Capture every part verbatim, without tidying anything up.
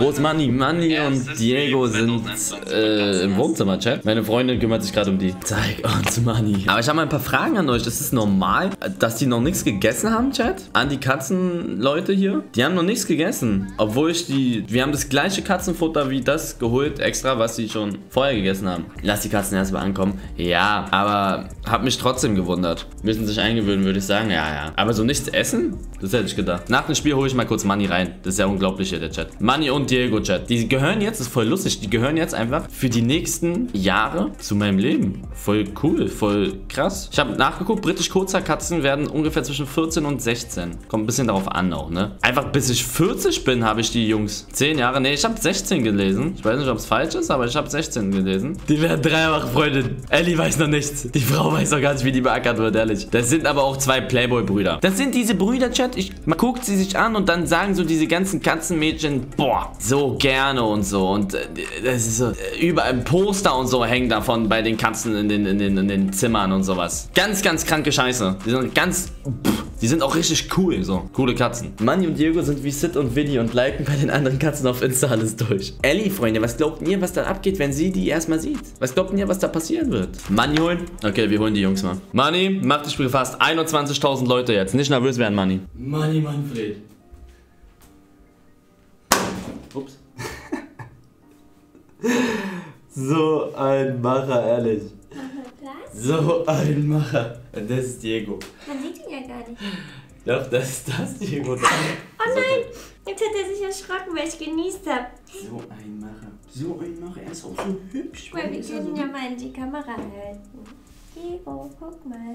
Wo ist Manni? Manni ja, und Diego sind äh, im Wohnzimmer, Chef. Meine Freundin kümmert sich gerade um die. Zeig uns Manni. Aber ich habe mal ein paar Fragen an euch. Ist es normal, dass die noch nichts gegessen haben, Chat? An die Katzenleute hier? Die haben noch nichts gegessen. Obwohl ich die... Wir haben das gleiche Katzenfutter wie das geholt, extra, was sie schon vorher gegessen haben. Lass die Katzen erstmal ankommen. Ja, aber hab mich trotzdem gewundert. Müssen sich eingewöhnen, würde ich sagen. Ja, ja. Aber so nichts essen? Das hätte ich gedacht. Nach dem Spiel hole ich mal kurz Manni rein. Das ist ja unglaublich hier, der Chat. Manni und Diego, Chat. Die gehören jetzt, das ist voll lustig, die gehören jetzt einfach für die nächsten Jahre zu meinem Leben. Voll cool, voll krass. Ich habe nachgeguckt, britisch-kurzer Katzen werden ungefähr zwischen vierzehn und sechzehn. Kommt ein bisschen darauf an auch, ne? Einfach bis ich vierzig bin, habe ich die Jungs. zehn Jahre, ne, ich habe sechzehn gelesen. Ich weiß nicht, ob es falsch ist, aber ich habe sechzehn gelesen. Die werden dreifach Freunde. Elli weiß noch nichts. Die Frau weiß noch gar nicht, wie die beackert wird, ehrlich. Das sind aber auch zwei Playboy-Brüder. Das sind diese Brüder, Chat. Ich, man guckt sie sich an und dann sagen so diese ganzen Katzenmädchen, boah, so gerne und so. Und äh, das ist so, äh, überall Poster und so hängen davon bei den Katzen in den, in den, in den Zimmern und sowas. Ganz, ganz kranke Scheiße. Die sind ganz... Pff. Die sind auch richtig cool, so. Coole Katzen. Manni und Diego sind wie Sid und Vinny und liken bei den anderen Katzen auf Insta alles durch. Elli, Freunde, was glaubt ihr, was da abgeht, wenn sie die erstmal sieht? Was glaubt ihr, was da passieren wird? Manni holen? Okay, wir holen die Jungs mal. Manni, mach dich gefasst. einundzwanzigtausend Leute jetzt. Nicht nervös werden, Manni. Manni, Manfred. Ups. So ein Macher, ehrlich. So ein Macher. Und das ist Diego. Man sieht ihn ja gar nicht. Doch, das ist das Diego. Da. Oh nein, jetzt hat er sich erschrocken, weil ich genießt habe. So ein Macher. So ein Macher. Er ist auch so hübsch. Guck mal, wir können ja mal in die Kamera halten. Diego, guck mal.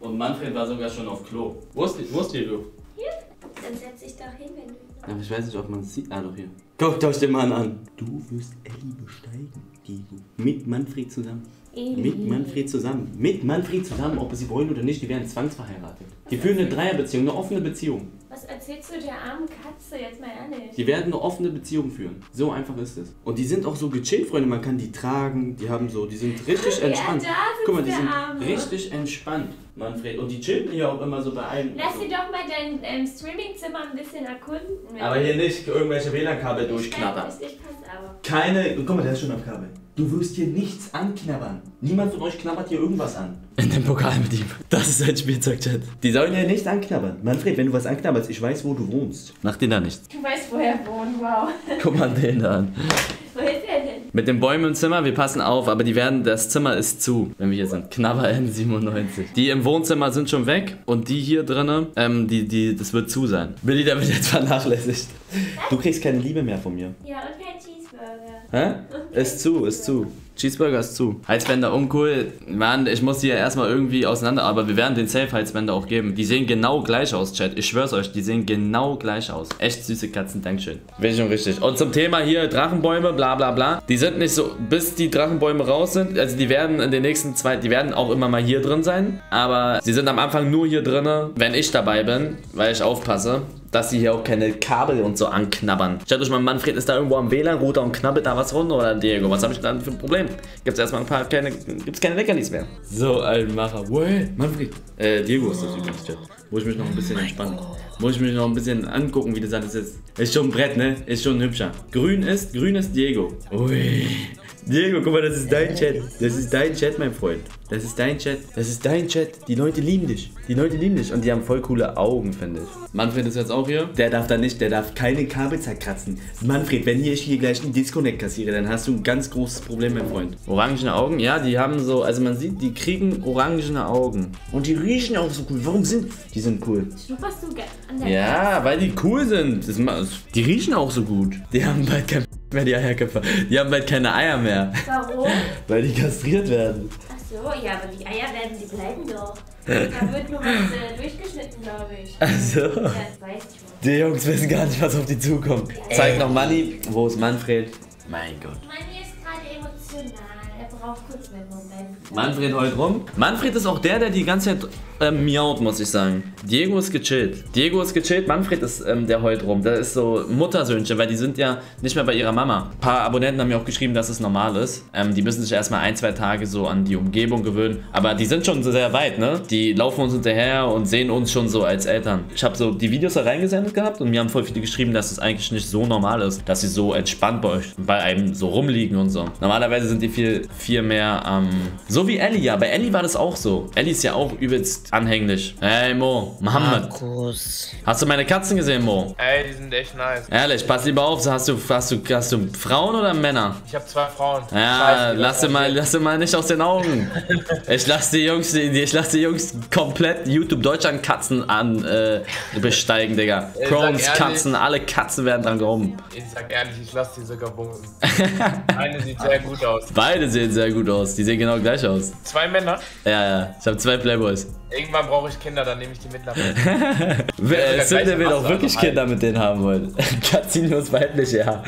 Und Manfred war sogar schon auf Klo. Wo ist, wo ist Diego? Hier. Dann setz dich doch hin, wenn du... Aber ich weiß nicht, ob man es sieht. Ah, doch hier. Guckt euch den Mann an. Du wirst Elli besteigen, Diego. Mit Manfred zusammen. Elli. Mit Manfred zusammen. Mit Manfred zusammen, ob sie wollen oder nicht, die werden zwangsverheiratet. Die führen eine Dreierbeziehung, eine offene Beziehung. Was erzählst du der armen Katze jetzt mal ehrlich? Die werden eine offene Beziehung führen. So einfach ist es. Und die sind auch so gechillt, Freunde. Man kann die tragen, die haben so, die sind richtig Ach, entspannt. Ja, guck mal, die sind Arme. richtig entspannt, Manfred. Und die chillen hier auch immer so bei einem. Lass sie so. doch mal dein ähm, Streamingzimmer ein bisschen erkunden. Aber hier nicht irgendwelche W L A N-Kabel durchknabbern. Ich kann's aber. Keine. Guck mal, der ist schon am Kabel. Du wirst hier nichts anknabbern. Niemand von euch knabbert hier irgendwas an. In dem Pokal mit ihm. Das ist ein Spielzeug-Chat. Die sollen hier nicht anknabbern. Manfred, wenn du was anknabberst, ich weiß, wo du wohnst. Mach den da nichts. Du weißt, wo er wohnt, wow. Guck mal den da an. Wo ist er denn? Mit den Bäumen im Zimmer, wir passen auf, aber die werden, das Zimmer ist zu, wenn wir hier sind. Knabber N siebenundneunzig. Die im Wohnzimmer sind schon weg und die hier drinnen, ähm, die, die, das wird zu sein. Billy, der wird jetzt vernachlässigt. Du kriegst keine Liebe mehr von mir. Ja, und kein Cheeseburger. Hä? Ist zu, ist zu. Cheeseburger ist zu. Heizbänder uncool. Mann, ich muss die ja erstmal irgendwie auseinander. Aber wir werden den Safe-Heizbänder auch geben. Die sehen genau gleich aus, Chat. Ich schwör's euch, die sehen genau gleich aus. Echt süße Katzen, Dankeschön. Bin schon richtig. Und zum Thema hier Drachenbäume, bla bla bla. Die sind nicht so, bis die Drachenbäume raus sind. Also die werden in den nächsten zwei, die werden auch immer mal hier drin sein. Aber sie sind am Anfang nur hier drin, wenn ich dabei bin, weil ich aufpasse, dass sie hier auch keine Kabel und so anknabbern. Stellt euch mal, Manfred ist da irgendwo am W L A N-Router und knabbert da was runter, oder Diego? Was habe ich dann für ein Problem? Gibt's erstmal ein paar kleine, gibt's keine Leckerlis mehr. So ein Macher. Well, Manfred. Äh, Diego ist das übrigens, Chat. Muss ich mich noch ein bisschen entspannen. Muss ich mich noch ein bisschen angucken, wie das alles ist. Ist schon ein Brett, ne? Ist schon ein hübscher. Grün ist, grün ist Diego. Ui. Diego, guck mal, das ist dein Chat. Das ist dein Chat, mein Freund. Das ist dein Chat. Das ist dein Chat. Die Leute lieben dich. Die Leute lieben dich. Und die haben voll coole Augen, finde ich. Manfred ist jetzt auch hier. Der darf da nicht, der darf keine Kabel zerkratzen. Manfred, wenn hier ich hier gleich einen Disconnect kassiere, dann hast du ein ganz großes Problem, mein Freund. Orangene Augen? Ja, die haben so, also man sieht, die kriegen orangene Augen. Und die riechen auch so cool. Warum sind die sind cool? Schnupperst du an der Ja, weil die cool sind. Das, die riechen auch so gut. Die haben bald kein... mehr die Eierköpfe. Die haben bald keine Eier mehr. Warum? Weil die kastriert werden. Ach so, ja, aber die Eier werden, die bleiben doch. Da wird nur was äh, durchgeschnitten, glaube ich. Ach so. Ja, das weiß ich schon. Die Jungs wissen gar nicht, was auf die zukommt. Zeig noch Manni. Wo ist Manfred? Mein Gott. Manni ist gerade emotional. Er braucht auch kurz einen Moment. Manfred heult rum. Manfred ist auch der, der die ganze Zeit äh, miaut, muss ich sagen. Diego ist gechillt. Diego ist gechillt, Manfred ist ähm, der heult rum. Das ist so Muttersöhnchen, weil die sind ja nicht mehr bei ihrer Mama. Ein paar Abonnenten haben mir auch geschrieben, dass es normal ist. Ähm, die müssen sich erstmal ein, zwei Tage so an die Umgebung gewöhnen. Aber die sind schon sehr weit, ne? Die laufen uns hinterher und sehen uns schon so als Eltern. Ich habe so die Videos da reingesendet gehabt und mir haben voll viele geschrieben, dass es eigentlich nicht so normal ist, dass sie so entspannt bei euch, bei einem so rumliegen und so. Normalerweise sind die viel, viel mehr am... Ähm, so wie Elli, ja. Bei Elli war das auch so. Elli ist ja auch übelst anhänglich. Hey Mo, Mohammed. Markus. Hast du meine Katzen gesehen, Mo? Ey, die sind echt nice. Ehrlich, pass lieber auf. Hast du, hast du, hast du Frauen oder Männer? Ich habe zwei Frauen. Ja, lass dir mal, lass dir mal nicht aus den Augen. Ich lasse die Jungs, ich lasse die Jungs komplett YouTube Deutschland Katzen an äh, besteigen, Digga. Crohn's, Katzen, alle Katzen werden dran gehoben. Ich sag ehrlich, ich lasse die sogar bumsen. Eine sieht sehr gut aus. Beide sehen sehr gut aus. Die sehen genau gleich aus. Zwei Männer? Ja, ja. Ich habe zwei Playboys. Irgendwann brauche ich Kinder, dann nehme ich die mit nach Hause. Sünder will auch wirklich also Kinder mit denen haben wollen. Katzinio ist weiblich, ja.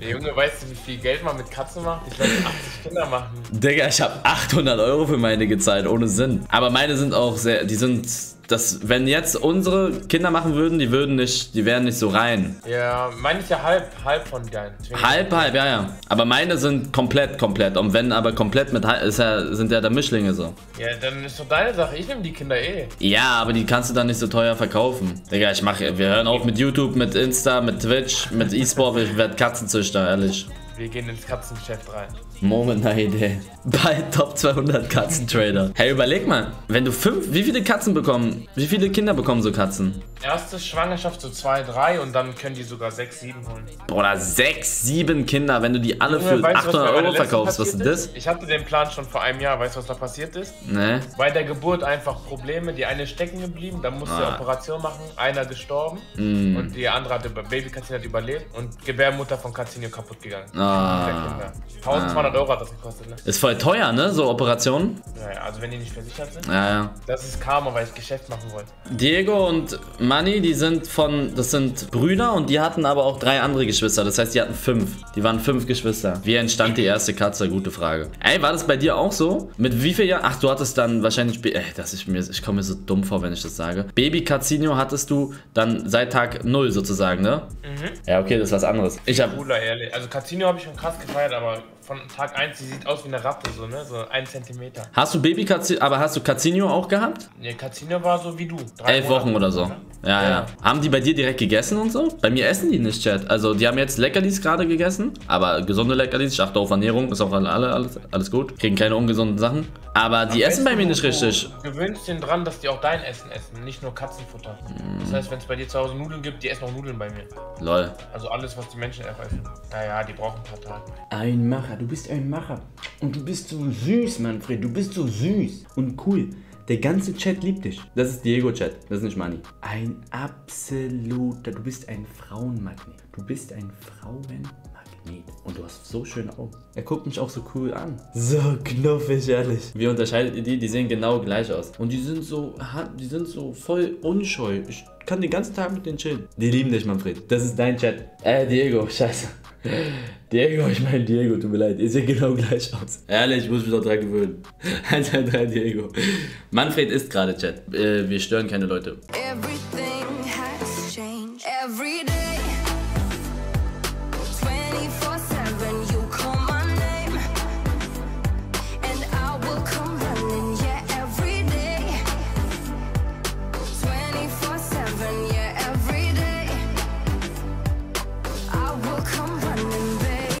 Der Junge, weißt du, wie viel Geld man mit Katzen macht? Ich lasse achtzig Kinder machen. Digga, ich habe achthundert Euro für meine gezahlt, ohne Sinn. Aber meine sind auch sehr, die sind... Das, wenn jetzt unsere Kinder machen würden, die würden nicht, die wären nicht so rein. Ja, meine ich ja halb, halb von deinen. Halb, halb, ja, ja. Aber meine sind komplett, komplett. Und wenn aber komplett mit, ist ja, sind ja da Mischlinge so. Ja, dann ist doch deine Sache. Ich nehme die Kinder eh. Ja, aber die kannst du dann nicht so teuer verkaufen. Digga, ich mache, wir hören auf mit YouTube, mit Insta, mit Twitch, mit E-Sport. Ich werde Katzenzüchter, ehrlich. Wir gehen ins Katzengeschäft rein. Moment, eine Idee. Bei Top zweihundert Katzentrader. Hey, überleg mal, wenn du fünf, wie viele Katzen bekommen, wie viele Kinder bekommen so Katzen? Erste Schwangerschaft so zwei, drei und dann können die sogar sechs, sieben holen. Boah, sechs, sieben Kinder, wenn du die alle für achthundert Euro verkaufst, was ist das? Ich hatte den Plan schon vor einem Jahr, weißt du, was da passiert ist? Nee. Bei der Geburt einfach Probleme, die eine stecken geblieben, dann musste ah. Operation machen, einer gestorben mm. und die andere hatte, Baby Katzinio hat überlebt und Gebärmutter von Katzinio kaputt gegangen. Ah. Ah, zwölfhundert Euro hat das gekostet, ne? Ist voll teuer, ne? So Operationen. Naja, also wenn die nicht versichert sind. Ja, ja. Das ist Karma, weil ich Geschäft machen wollte. Diego und Manni, die sind von, das sind Brüder und die hatten aber auch drei andere Geschwister. Das heißt, die hatten fünf. Die waren fünf Geschwister. Wie entstand die erste Katze? Gute Frage. Ey, war das bei dir auch so? Mit wie viel Jahren? Ach, du hattest dann wahrscheinlich, ey, das ist mir, ich komme mir so dumm vor, wenn ich das sage. Baby Carcinio hattest du dann seit Tag null sozusagen, ne? Mhm. Ja, okay, das ist was anderes. Ich hab... Cooler, ehrlich. Also Carcinio habe ich schon krass gefeiert, aber von Tag eins, die sieht aus wie eine Ratte, so, ne? So ein Zentimeter. Hast du Baby Katzinio, aber hast du Katzinio auch gehabt? Ne, Katzinio war so wie du. Elf Wochen oder so. Ja, ja, ja. Haben die bei dir direkt gegessen und so? Bei mir essen die nicht, Chat. Also, die haben jetzt Leckerlis gerade gegessen, aber gesunde Leckerlis. Ich achte auf Ernährung, ist auch alle, alles, alles gut. Kriegen keine ungesunden Sachen. Aber die essen bei mir nicht richtig. Du gewöhnst den dran, dass die auch dein Essen essen, nicht nur Katzenfutter. Mm. Das heißt, wenn es bei dir zu Hause Nudeln gibt, die essen auch Nudeln bei mir. Lol. Also alles, was die Menschen essen. Naja, die brauchen ein paar Tage. Ein Macher, du bist ein Macher. Und du bist so süß, Manfred. Du bist so süß und cool. Der ganze Chat liebt dich. Das ist Diego-Chat, das ist nicht Manni. Ein absoluter, du bist ein Frauenmagnet. Du bist ein Frauenmagnet. Und du hast so schöne Augen. Er guckt mich auch so cool an. So knuffig, ehrlich. Wie unterscheidet ihr die? Die sehen genau gleich aus. Und die sind so, die sind so voll unscheu. Ich kann den ganzen Tag mit denen chillen. Die lieben dich, Manfred. Das ist dein Chat. Äh, Diego, scheiße. Diego, ich meine Diego, tut mir leid, ihr seht genau gleich aus. Ehrlich, ich muss mich doch dran gewöhnen. eins, zwei, drei, Diego. Manfred ist gerade, Chat. Äh, wir stören keine Leute.